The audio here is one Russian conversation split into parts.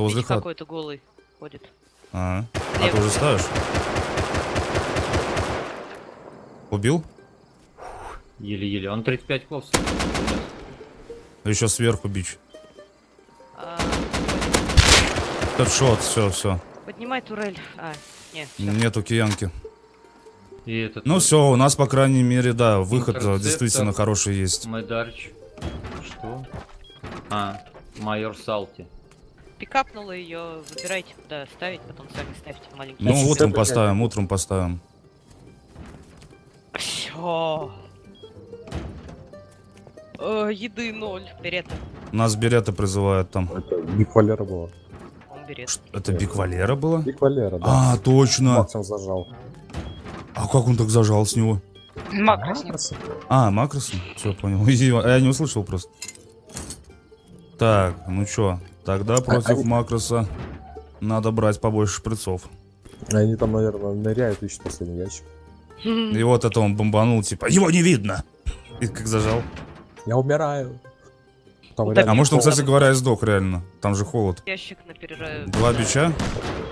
это возле хата. Какой-то голый ходит. А, -а. А ты уже ставишь? Убил? Еле-еле. Он 35 клов. Еще сверху бич. Хэдшот, все, все. Поднимай турель. А, нет, нету киянки. И этот... Ну все, у нас, по крайней мере, да, выход действительно хороший есть. Майдарч. Что? А, майор Салти. Пикапнула ее, выбирайте, куда ставить, потом сами ставьте маленький. Ну, утром поставим, утром поставим. Все. Еды 0, берета. Нас берета призывают там. Это Биг Валера было. Это Биг Валера было? Биг Валера, да. А, точно. Максим зажал. А как он так зажал с него? Макросом. А, макросом? Все, понял. Я не услышал просто. Так, ну чё, тогда против макроса надо брать побольше шприцов. Они там, наверное, ныряют, ищут последний ящик. И вот это он бомбанул, типа, его не видно! И как зажал. Я умираю. Там а может он, кстати говоря, сдох реально. Там же холод. Ящик напережаю. Два бича?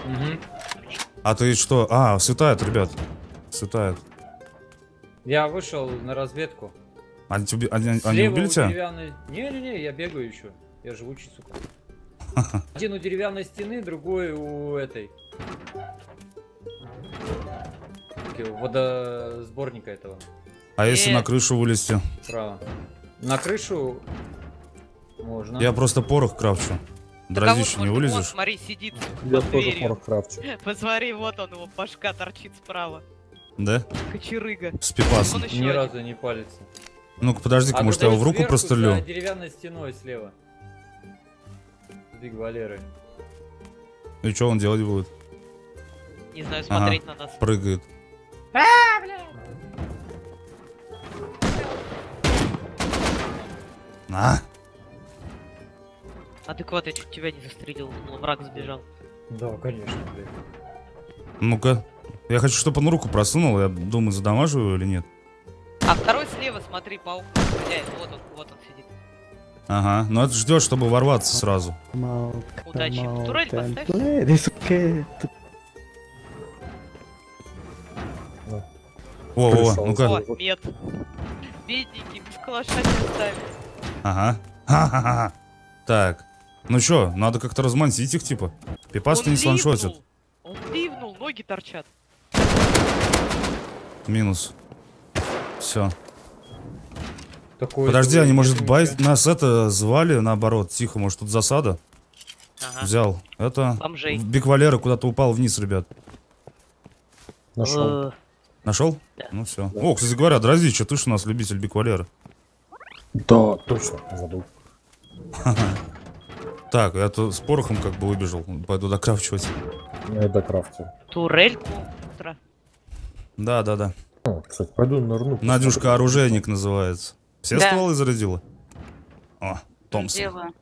Угу. А ты что? А, светает, ребят. Светает. Я вышел на разведку. Они убили тебя? Деревянной... Не, я бегаю еще. Я живучий, сука. Один у деревянной стены, другой у этой. Водосборника этого. А если на крышу вылезти? Справа. На крышу можно. Я просто порох крафчу. Дразище, не вылезешь? Вот, смотри, сидит. Я тоже порох крафчу. Посмотри, вот он, его башка торчит справа. Да? Кочерыга. С пипасом. Ни разу не палится. Ну-ка, подожди-ка, может я его в руку прострелю? За деревянной стеной слева. Биг Валеры. И что он делать будет? Не знаю, смотреть на нас. Прыгает. А, бля! На! Адекват, я чуть тебя не застрелил, но враг сбежал. Да, конечно, блядь. Ну-ка. Я хочу, чтобы он руку просунул, я думаю, задамаживаю или нет. А второй слева, смотри, паук стреляет, вот он сидит. Ага, но это ждет, чтобы ворваться сразу. Удачи. Турель поставь. О, ну-ка. Бедненький, без калаша не оставили. Ага. Ха-ха-ха. Так. Ну чё, надо как-то размансить их, типа. Пипас не сланшотит. Он ливнул, ноги торчат. Минус. Все. Подожди, они, может, байт нас это звали, наоборот, тихо, может, тут засада? Ага. Взял. Это... Биг Валера куда-то упал вниз, ребят. Нашел. Нашел? Да. Ну все. Да. О, кстати говоря, Дразича, ты ж у нас любитель Биг Валера. Да, точно, забыл. Так, я тут с порохом как бы выбежал. Пойду докрафчивать. Я докрафтил. Турельку. Да, да, да. Кстати, пойду нырну. Надюшка оружейник называется. Все стволы зарядила? О, Томпсон.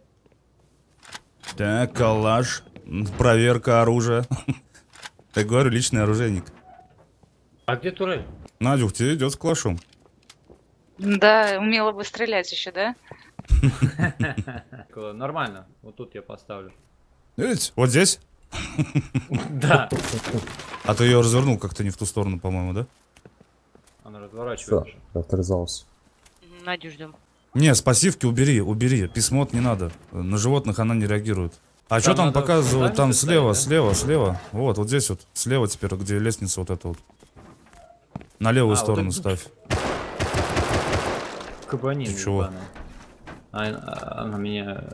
Так, калаш. Проверка оружия. Я говорю, личный оружейник. А где турель? Надюх, тебе идет с калашом. Да, умела бы стрелять еще, да? Нормально. Вот тут я поставлю. Видите? Вот здесь? Да. А ты ее развернул как-то не в ту сторону, по-моему, да? Она разворачивается. Отрезался. Надю ждем. Не, с пассивки убери, убери. Письмот не надо. На животных она не реагирует. А что там показывают? Там слева, слева, слева. Вот, вот здесь вот. Слева теперь, где лестница вот эта вот. На левую сторону ставь. Кабанин. Ты чего? Она меня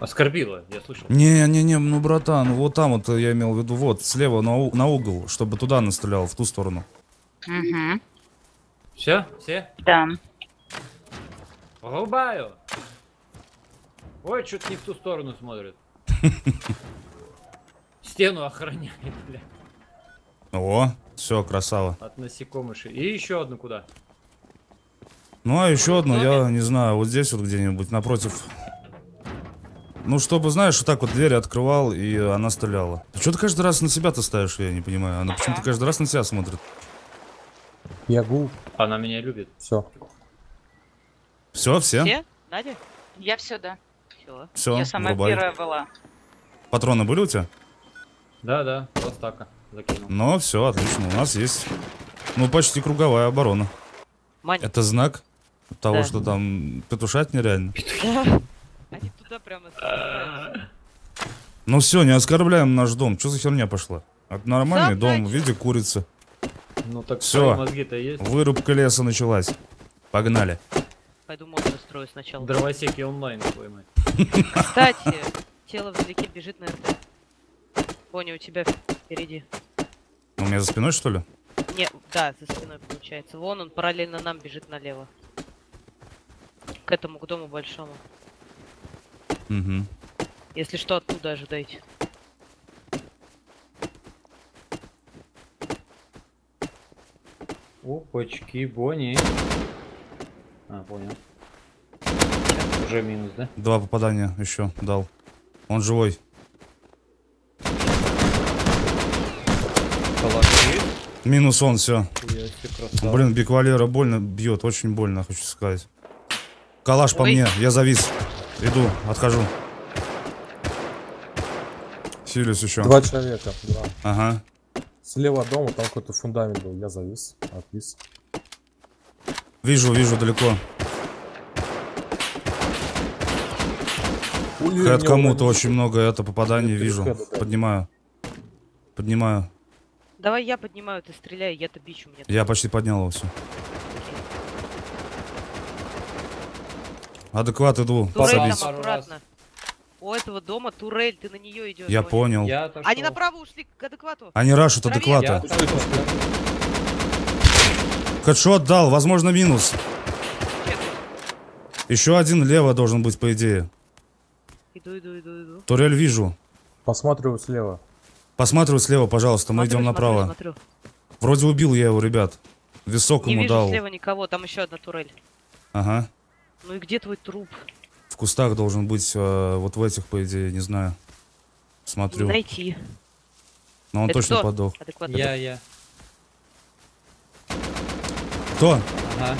оскорбила, я слышал. Не, ну братан, вот там вот я имел в виду, вот слева на угол, чтобы туда настрелял, в ту сторону. Угу. Все? Все? Да. Голубаю! Ой, что-то не в ту сторону смотрит. Стену охраняет, бля. О, все, красава. От насекомышей. И еще одну куда? Ну а еще одну, я не знаю, вот здесь вот где-нибудь напротив. Ну, чтобы, знаешь, вот так вот дверь открывал, и она стреляла. А что ты каждый раз на себя-то ставишь, я не понимаю. Она почему-то каждый раз на себя смотрит. Я гул. Она меня любит. Все. Все? Все? Надя? Я все, да. Все. Я сама первая была. Патроны были у тебя? Да, да, вот так закинул. Ну, все, отлично, у нас есть. Ну, почти круговая оборона. Маня. Это знак того, да, что там петушать нереально. Они туда прямо. Ну все, не оскорбляем наш дом. Что за херня пошла? Это нормальный дом в виде курицы. Ну так все, мозги-то есть. Вырубка леса началась. Погнали. Пойду мод настрою сначала. Дровосеки онлайн поймай. Кстати, тело вдалеке бежит на это. Понял, у тебя впереди. У меня за спиной, что ли? Не, да, за спиной получается. Вон он параллельно нам бежит налево. К этому, к дому большому. Угу. Если что, оттуда ожидайте. Опачки, Бонни. А, понял. Уже минус, да? Два попадания еще дал. Он живой. Колокит. Минус он, все. Блин, Биквалера больно бьет, очень больно, хочу сказать. Калаш. Ой. По мне, я завис. Иду, отхожу. Силюсь еще. Два человека, два. Ага. Слева от дома, там какой-то фундамент был, я завис, отвис. Вижу, вижу, далеко. От кому-то очень много это попаданий вижу. Поднимаю. Поднимаю. Давай я поднимаю, ты стреляй, я-то бичу. Мне я почти поднял его все. Адекват иду, позабить. У этого дома турель, ты на нее идешь. Я понял. Они направо ушли к адеквату. Они рашут адеквата. Хедшот дал, возможно минус. Еще один лево должен быть, по идее. Иду, иду, иду, иду. Турель вижу. Посмотрю слева. Посмотрю слева, пожалуйста, мы идем направо. Смотрю. Вроде убил я его, ребят. Висок ему дал. Не вижу слева никого, там еще одна турель. Ага. Ну и где твой труп? В кустах должен быть, вот в этих, по идее, не знаю. Смотрю. Найти. Но он это точно кто? Подох. Адекватно. Я. Кто? Ага.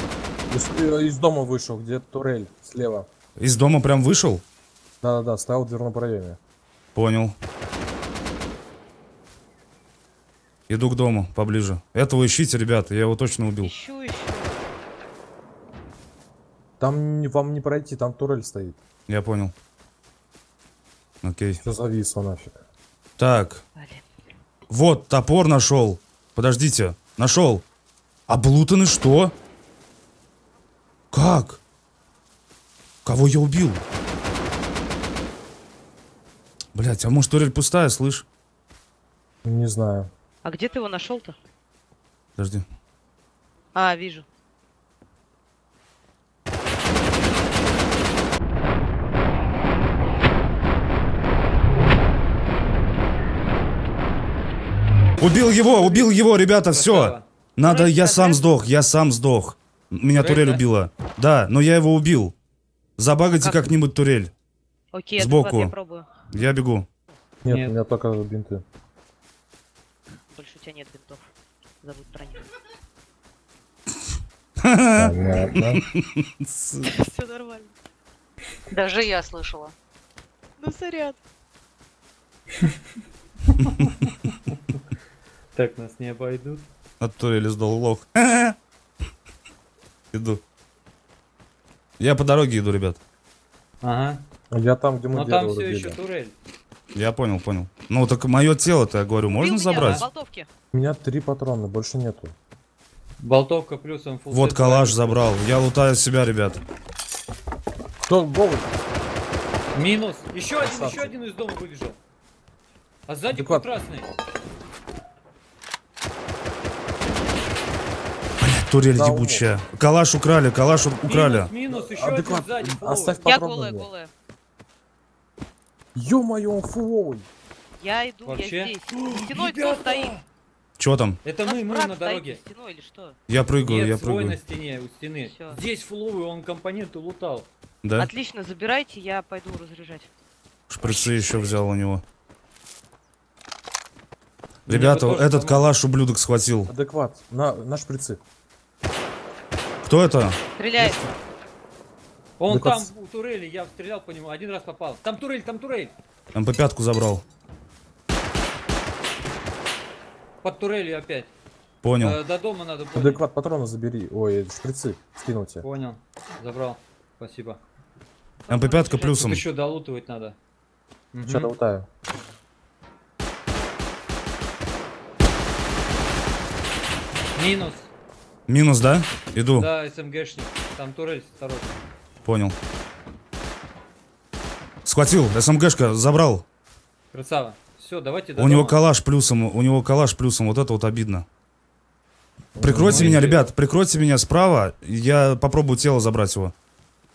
Из дома вышел, где турель, слева. Из дома прям вышел? Да-да-да, ставил в дверном проеме. Понял. Иду к дому, поближе. Этого ищите, ребята, я его точно убил. Ищу, ищу. Там вам не пройти, там турель стоит. Я понял. Окей. Все зависло нафиг. Так. Блин. Вот, топор нашел. Подождите, нашел. Облутаны что? Как? Кого я убил? Блять, а может турель пустая, слышь? Не знаю. А где ты его нашел-то? Подожди. А, вижу. Убил его, ребята, все. Надо, я сам сдох. Меня турель убила. Да, но я его убил. Забагайте как-нибудь турель. Окей, сбоку. Я пробую. Я бегу. Нет, у меня только бинты. Больше у тебя нет бинтов. Забудь про них. Все нормально. Даже я слышала. Ну, сорян. Так нас не обойдут. От турели сдал лох. Иду. Я по дороге иду, ребят. Ага. Я там, где мы. Но там все еще турель. Я понял, понял. Ну так мое тело-то, я говорю, можно забрать? У меня 3 патрона, больше нету. Болтовка плюсом. Вот калаш забрал. Я лутаю себя, ребят. Кто? Голый. Минус. Еще один из дома выбежал. А сзади красный. Турель ебучая. Калаш украли, калаш украли. Минус, еще один сзади. Оставь патрон. Я голая, голая. Ё-моё, он фуловый. Я иду, я здесь. Стеной кто стоит? Чё там? Это мы на дороге. Я прыгаю, я прыгаю. Нет, свой на стене, у стены. Здесь фуловый, он компоненты лутал. Да? Отлично, забирайте, я пойду разряжать. Шприцы еще взял у него. Ребята, этот калаш ублюдок схватил. Адекват, на шприцы. Кто это? Стреляет. Он там у турели, я стрелял по нему, один раз попал. Там турель, там турель. МП-5 забрал. Под турелью опять. Понял. До дома надо. Адекват патрона забери. Ой, шприцы скинул тебе. Понял. Забрал. Спасибо. МП-5 плюсом. Еще долутывать надо. Сейчас долутаю. Минус. Минус, да? Иду. Да, СМГшник. Там турель осторожно. Понял. Схватил. СМГшка забрал. Красава. Все, давайте до дома. Него калаш плюсом. У него калаш плюсом. Вот это вот обидно. Прикройте меня, ребят. Прикройте меня справа. Я попробую тело забрать его.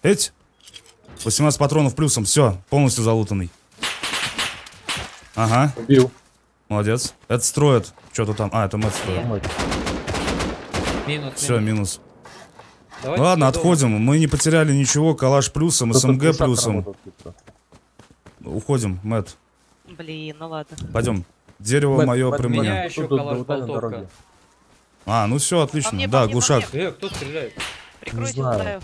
Эть. 18 патронов плюсом. Все. Полностью залутанный. Ага. Убил. Молодец. Это строит. Что-то там. А, это мэтт строит. Минус, все, минус. Давайте ладно, отходим. Долго. Мы не потеряли ничего. Калаш плюсом, СМГ плюсом. Уходим, Мэтт. Блин, ну ладно. Пойдем. Дерево Мэтт, мое при мне. А, ну все, отлично. Мне, да, глушак. Кто стреляет? Прикройте.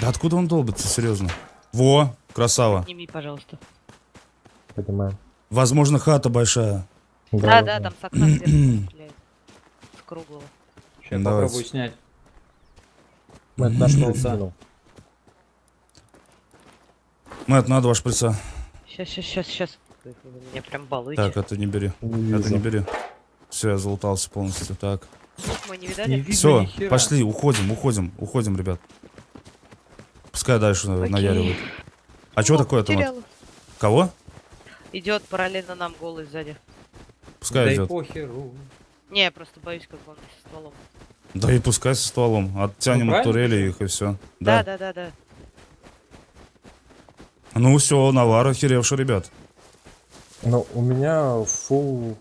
Да откуда он долбится, серьезно? Во, красава. Подними, пожалуйста. Поднимаем. Возможно, хата большая. Да, да, там сакса стреляет. Круглого. Сейчас попробую снять. Мэтт, наш шприца. Мэтт, надо ваш шприца. Сейчас, сейчас, сейчас. Я прям балую. Так, это не бери. Не это не бери. Все, я залутался полностью. Так. Мы не видали? Не все, видно, пошли, уходим, уходим, уходим, ребят. Пускай дальше наяривают. А ну, что такое-то, Мэтт? Кого? Идет параллельно нам голый сзади. Пускай да идет. Не, я просто боюсь, как он со стволом. Да и пускай со стволом. Оттянем от турели их и все. Да, да, да, да. Ну все, навар охеревший, ребят. Ну, у меня фул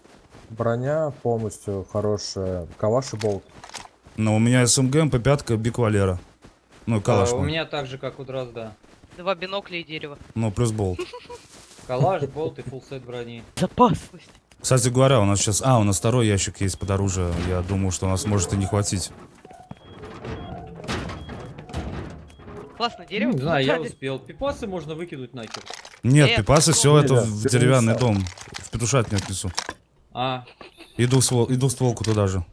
броня полностью хорошая. Калаш и болт. Ну, у меня СМГ, МП-5, бик Валера. Ну, калаш. У меня так же, как у Дрозда, да. Два бинокля и дерево. Ну, плюс болт. Калаш, болт и фулсет брони. Запасность. Кстати говоря, у нас сейчас... А, у нас второй ящик есть под оружие. Я думал, что у нас может и не хватить. Классно, дерево. Не знаю, я успел. Пипасы можно выкинуть нахер. Нет, пипасы все это в деревянный дом. В петушатник отнесу. А. Иду в стволку туда же.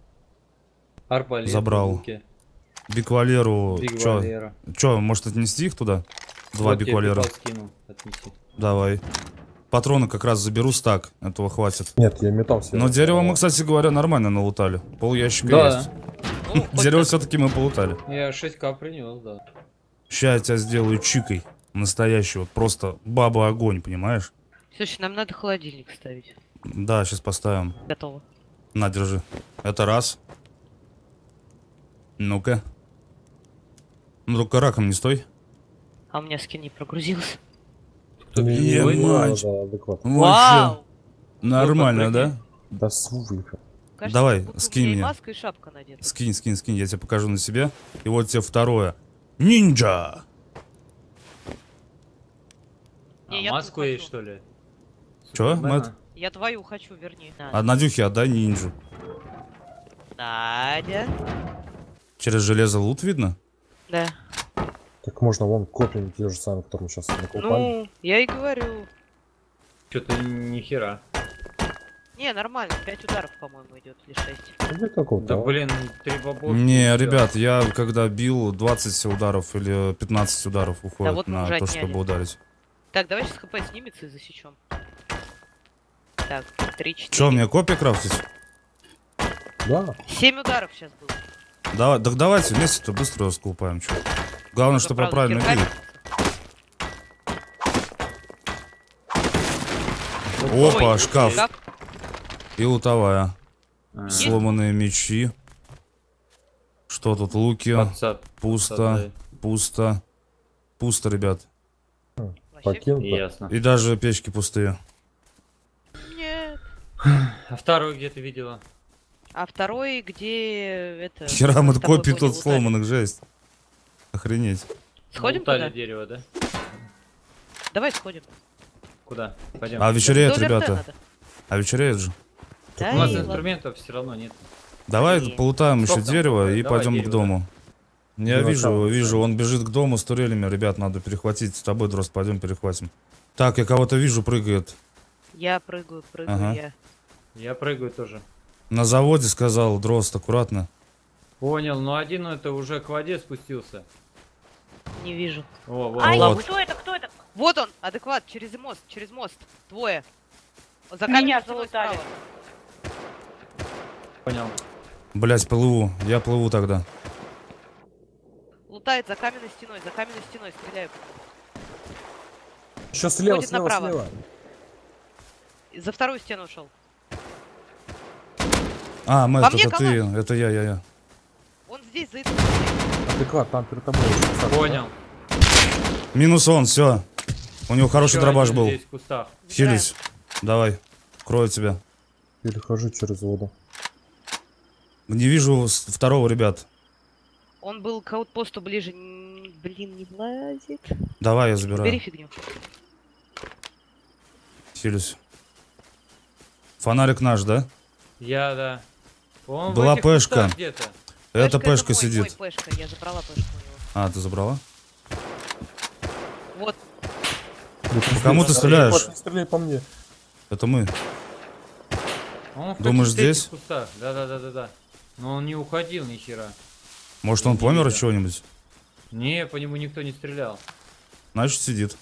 Арбалет. Забрал. Бик Валеру. Че, может отнести их туда? Два Бик Валера. Давай. Патроны как раз заберу стак, этого хватит. Нет, я метал себе. Но дерево мы, кстати говоря, нормально налутали. Пол ящика да, есть. Да. Ну, дерево все-таки мы полутали. Я 6К принес, да. Сейчас я тебя сделаю чикой. Настоящего. Просто баба огонь, понимаешь? Слушай, нам надо холодильник ставить. Да, сейчас поставим. Готово. На, держи. Это раз. Ну-ка. Ну только раком не стой. А у меня скин не прогрузился. Вау! Нормально, да? Да сука. Давай, скинь меня. Скинь, скинь, скинь, я тебе покажу на себе. И вот тебе второе. Нинджа! Маску ей, что ли? Че, Мэтт? Я твою хочу, верни. А Надюхе отдай нинджу. Надя. Через железо лут видно? Да. Так можно вон копим те же самые, которые мы сейчас накупали. Ну, я и говорю. Что-то ни хера. Не, нормально, 5 ударов, по-моему, идет, или 6. Да блин, 3 бабок. Не, ребят, я когда бил, 20 ударов или 15 ударов уходит да вот на то, чтобы ударить. Так, давай сейчас хп снимется и засечем. Так, 3-4. Че, мне копия крафтить? Да. 7 ударов сейчас было. Давай, так давайте вместе-то быстро раскупаем, чё. Главное, чтобы по правильному били. Опа, ой, шкаф. Как? И лутовая. А. Сломанные мечи. Что тут? Луки. Подсад. Пусто. Подсад. Пусто. Пусто, ребят. Ясно. И даже печки пустые. Нет. А второй где ты видела? А второй где это? Хера мы копии тут сломанных, жесть. Охренеть. Сходим туда? Дерево, да? Давай сходим. Куда? Пойдем. А вечереет, ребята. А вечереет же. Да, у нас инструментов все равно нет. Давай полутаем еще дерево и пойдем к дому. Я вижу, он бежит к дому с турелями. Ребят, надо перехватить. С тобой, Дрозд, пойдем перехватим. Так, я кого-то вижу, прыгает. Я прыгаю, ага. Я прыгаю тоже. На заводе сказал, Дрозд, аккуратно. Понял, но один это уже к воде спустился. Не вижу. О, вот. Ай, вот. Кто это, кто это? Вот он, адекват, через мост, Двое. За меня залутали. Понял. Блять, плыву, я плыву тогда. Лутает за каменной стеной, стреляю. Еще слева, ходит направо. За вторую стену ушел. А, Мэтт, это ты, это я. Он здесь за это. Адекват, там перед тобой. Понял. Минус он, все. У него хороший еще дробаш был. Хились. Давай, крою тебя. Перехожу через воду. Не вижу второго, ребят. Он был к аутпосту ближе. Блин, не влазит. Давай, я забираю. Бери фигню. Хилюсь. Фонарик наш, да? Я, да. Он была пешка. Это пешка сидит. Мой пешка. Я забрала пешку у него. А, ты забрала? Вот. Кому ты стреляешь? Стреляй по мне. Это мы. Думаешь, здесь? Да. Но он не уходил ни хера. Может, он помер от чего-нибудь? Не, по нему никто не стрелял. Значит, сидит.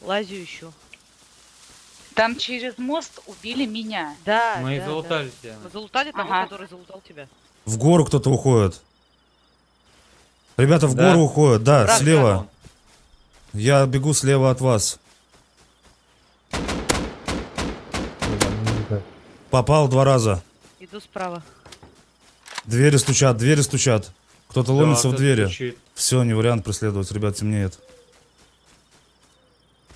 Лазю еще. Там через мост убили меня. Да. Мы их залутали тебя. Мы залутали того, который залутал тебя. В гору кто-то уходит. Ребята, в гору уходят, да, слева. Я бегу слева от вас. Попал 2 раза. Иду справа. Двери стучат, Кто-то ломится в двери. Стучит. Все, не вариант преследовать, ребят, темнеет.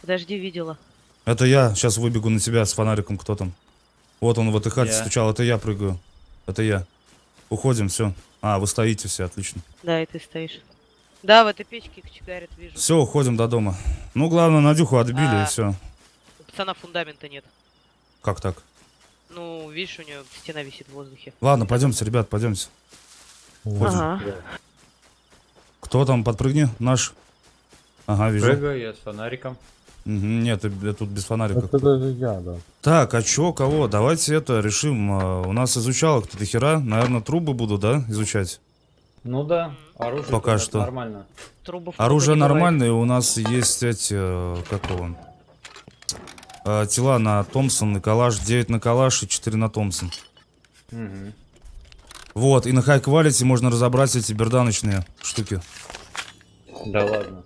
Подожди, видела. Это я, сейчас выбегу на тебя с фонариком, кто там. Вот он в этой хате стучал, это я прыгаю. Это я. Уходим, все. А, вы стоите все, отлично. Да, и ты стоишь. Да, в этой печке их чигарят, вижу. Все, уходим до дома. Ну, главное, Надюху отбили и все. У пацана фундамента нет. Как так? Ну, видишь, у нее стена висит в воздухе. Ладно, пойдемте, ребят, пойдемте. Ага. Кто там, подпрыгни, наш. Ага, вижу. Прыгаю я с фонариком. Угу, нет, я тут без фонарика. Это даже я, да. Так, а чё, кого? Давайте это решим. У нас изучало кто-то хера. Наверное, трубы буду, да, изучать? Ну да, оружие пока что нормально. Оружие нормальное, у нас есть эти, как он? Тела на Томпсон и Калаш, 9 на Калаш и 4 на Томпсон. Угу. Вот, и на High Quality можно разобрать эти берданочные штуки. Да ладно.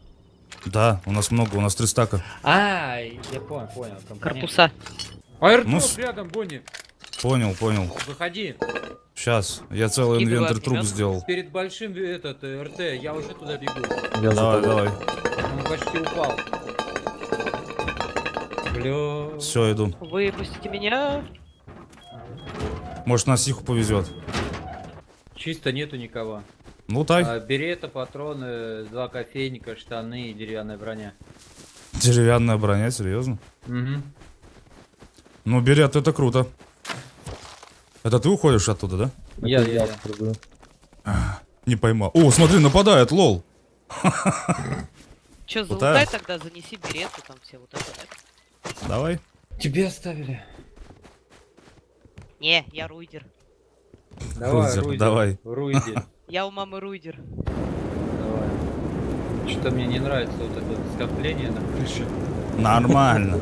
Да, у нас много, у нас 3 стака. А, я понял, Корпуса. Аэртос рядом, Бонни. Понял, Выходи. Сейчас, я целый инвентарь труб сделал. Перед большим этот РТ, я уже туда бегу. Давай, Он почти упал. Все, иду. Выпустите меня. Может, на сиху повезет. Чисто нету никого. Ну так. Бери это патроны, 2 кофейника, штаны и деревянная броня. Деревянная броня, серьезно? Угу. Ну, бери, это круто. Это ты уходишь оттуда, да? Я. Не поймал. О, смотри, нападает, лол. Че, залутай тогда, занеси беретку там все вот это. Давай. Тебе оставили. Не, я руйдер. Давай, руйдер, давай. Руйдер. Я у мамы руйдер. Давай. Что-то мне не нравится вот это скопление на крыше. Нормально.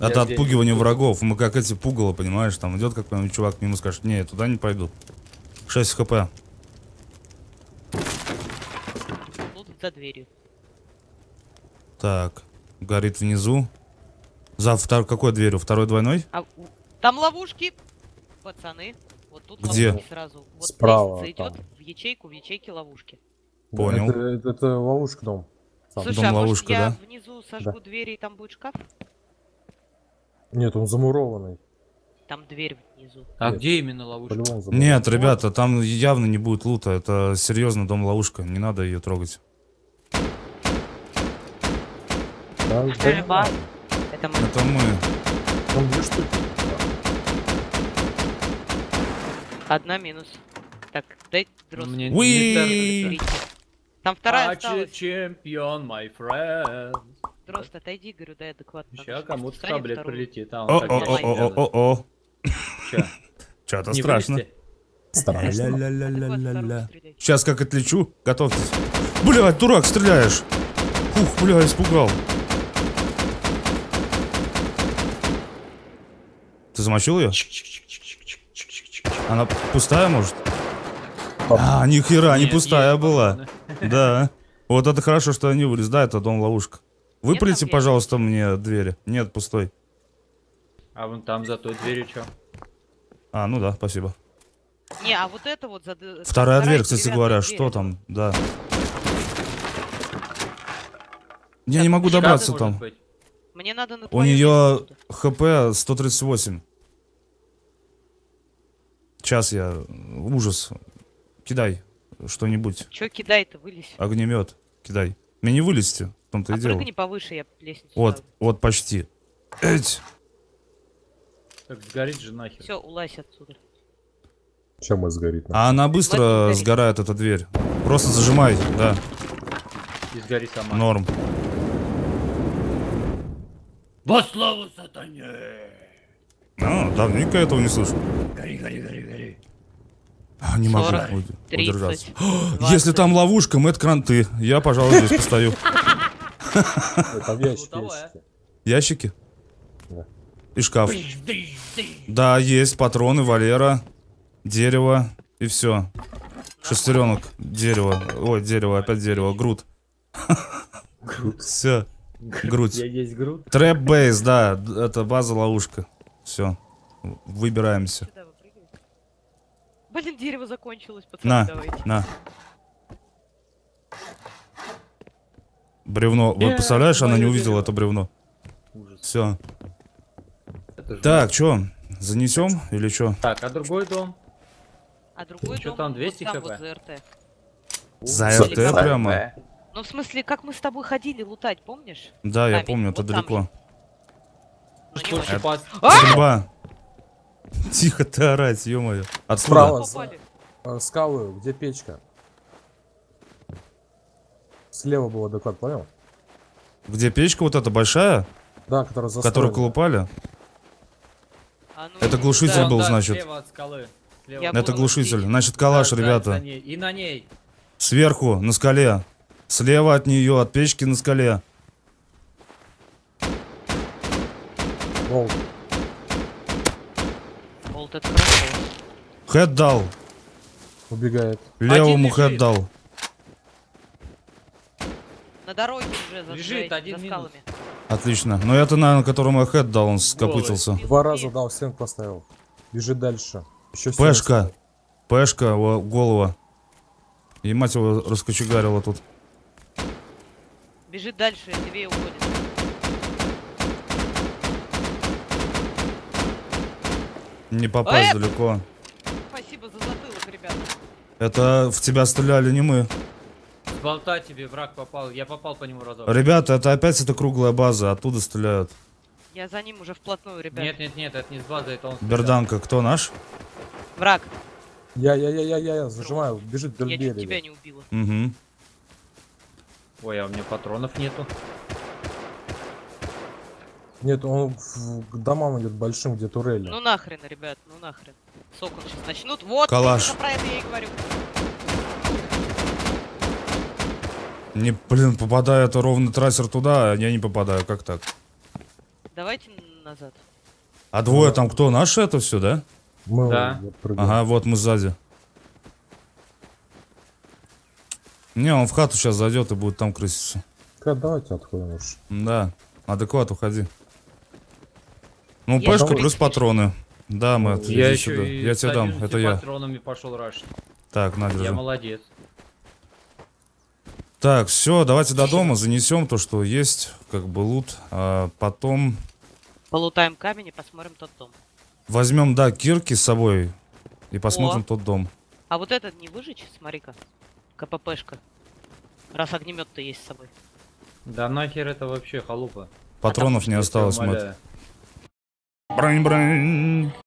Это отпугивание врагов. Мы как эти пугало, понимаешь, там идет какой-нибудь чувак мимо, скажет, не, я туда не пойду. 6 хп. Тут за дверью. Так. Горит внизу. За какой дверью? Второй двойной? А, там ловушки, пацаны. Вот тут где? Ловушки сразу. Вот справа идет в ячейку, в ячейке ловушки. Понял. Это ловушка дом. Слушай, дом, а ловушка, может, я внизу сожгу двери и там будет шкаф? Нет, он замурованный. Там дверь внизу. А нет, где именно ловушка? Нет, ребята, там явно не будет лута. Это серьезно дом ловушка. Не надо ее трогать. Да, это мы. Это мы. Там 2 штуки. Одна минус. Так, дайте дрозд. Там 2 осталась. Чемпион, my friend. Просто отойди, говорю, дай адекватно. Сейчас кому-то таблет прилетит. О-о-о-о-о-о. Че-то страшно. Сейчас как отлечу, готовьтесь. Блядь, дурак, стреляешь. Ух, бля, испугал. Ты замочил ее? Она пустая, может? А, нихера, не пустая была. Да. Вот это хорошо, что они вылезли. Да, это дом ловушка. Выпалите, пожалуйста, мне двери. Нет, пустой. А вон там за той дверью что? А, ну да, спасибо. Не, а вот это вот... Вторая дверь, кстати говоря, что там? Да. Я не могу добраться там. Мне надо на твою... У нее ХП 138. Сейчас я... Ужас. Кидай что-нибудь. Че кидай-то, вылезь? Огнемет. Кидай. Мне не вылезти, в том-то и дело. Прыгни повыше, я лестницу. Вот, вот почти. Эть! Так сгорит же нахер. Все, улазь отсюда. Чем мы сгорит? Нахер? А она быстро сгорает, эта дверь. Просто зажимай, да. И сгори сама. Норм. Во славу сатане! А, давненько этого не слышал. Гори, гори, гори, гори. Не могу 40, удержаться. 30, 20. Если там ловушка, Мэтт Кранты. Я, пожалуй, здесь постою. Ящики? И шкаф. Да, есть патроны, Валера. Дерево. И все. Шестеренок. Дерево. Ой, дерево, опять дерево. Груд. Все. Грудь. Есть грудь. Трэп бейс, да, это база ловушка. Все, выбираемся. Блин, дерево закончилось, пацаны, на, давайте. На. Бревно, вот представляешь, она не увидела это бревно. Ужас. Все. Это так, что, занесем или что? Так, а другой дом? А другой дом? Что там 200 хп? Вот за РТ. За РТ прямо. Ну, в смысле, как мы с тобой ходили лутать, помнишь? Да, я помню, это далеко. Стрельба. Тихо ты орать, ё-моё. Отсправа. Скалы, где печка? Слева был доклад, понял? Где печка вот эта большая? Да, которую застроили. Которую колупали? Это глушитель был, значит. Это глушитель. Значит, калаш, ребята. И на ней. Сверху, на скале. Слева от нее, от печки на скале. Болт. Болт это хорошо. Хэд дал. Убегает. Левому хэд дал. На дороге уже лежит один за скалами. Отлично. Но это, наверное, которому я хэд дал, он скопытился. Два раза дал, стенку поставил. Бежит дальше. Еще пешка. Пешка, голова. И мать его раскочегарила тут. Бежит дальше, тебе уходит. Не попасть далеко. Спасибо за затылок, ребята. Это в тебя стреляли не мы. С болта тебе враг попал, я попал по нему разок. Ребята, это опять эта круглая база, оттуда стреляют. Я за ним уже вплотную, ребята. Нет, нет, нет, это не с базы, это он стреляет. Берданка, кто наш? Враг. Я зажимаю, бежит вдоль берега. Я чуть тебя не убила. Угу. Ой, а у меня патронов нету. Нет, он к домам идет большим, где турели. Ну нахрен, ребят, ну нахрен. Сок он сейчас начнут. Вот, калаш. Про это я и говорю. Не, блин, попадаю, это ровно трассер туда, а я не попадаю, как так? Давайте назад. А двое там кто? Наши это все, да? Мы, да. Ага, вот мы сзади. Не, он в хату сейчас зайдет и будет там крыситься. Давайте отходим уж. Да, адекват, уходи. Ну, пешка плюс патроны. Да, мы отвезли сюда. Я тебе дам, это я. Пошел раш. Так, на, держи. Я молодец. Так, все, давайте до дома занесем то, что есть, как бы лут. А потом... Полутаем камень и посмотрим тот дом. Возьмем, да, кирки с собой и посмотрим тот дом. А вот этот не выжечь, смотри-ка. КППшка. Раз огнемет-то есть с собой. Да нахер это вообще халупа. Патронов не осталось, мать. Брань-брань.